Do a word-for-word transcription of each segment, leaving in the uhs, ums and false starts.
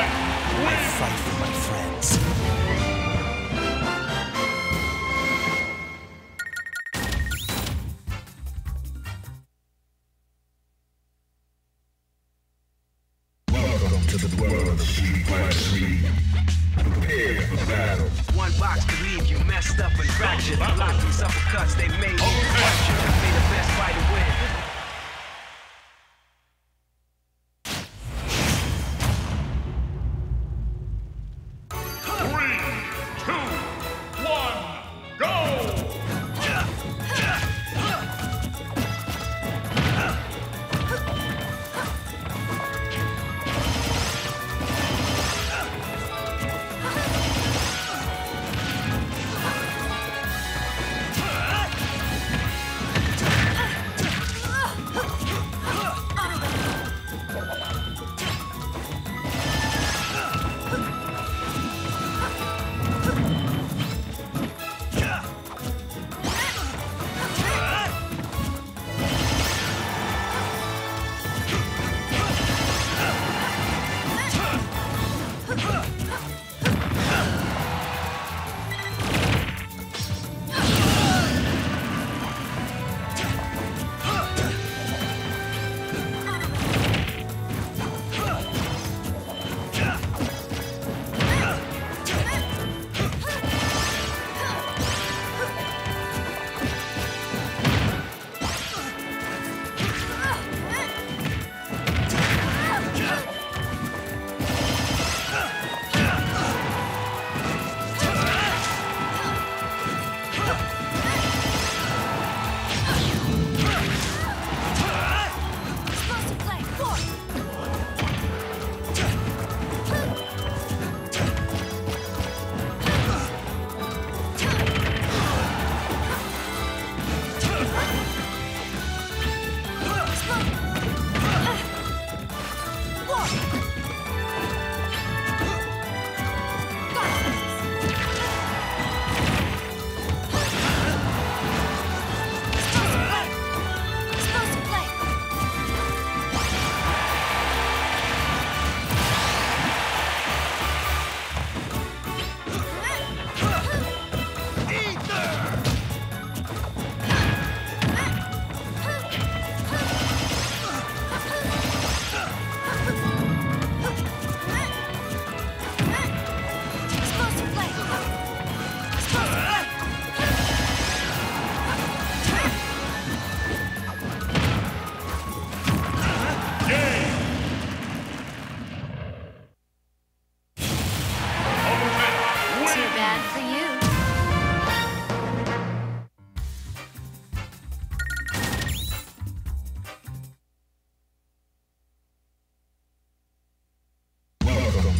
I fight for my friends. Welcome to the world of C five three. Prepare for battle. One box to leave you messed up and fractured. I locked these uppercuts they made you. Okay. May the best fighter win.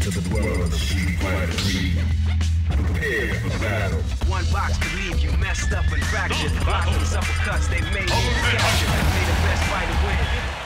To the world of C five three. Prepare for battle. One box to leave you messed up and fractured. Lock these uppercuts they made you captured. May the best fighter win.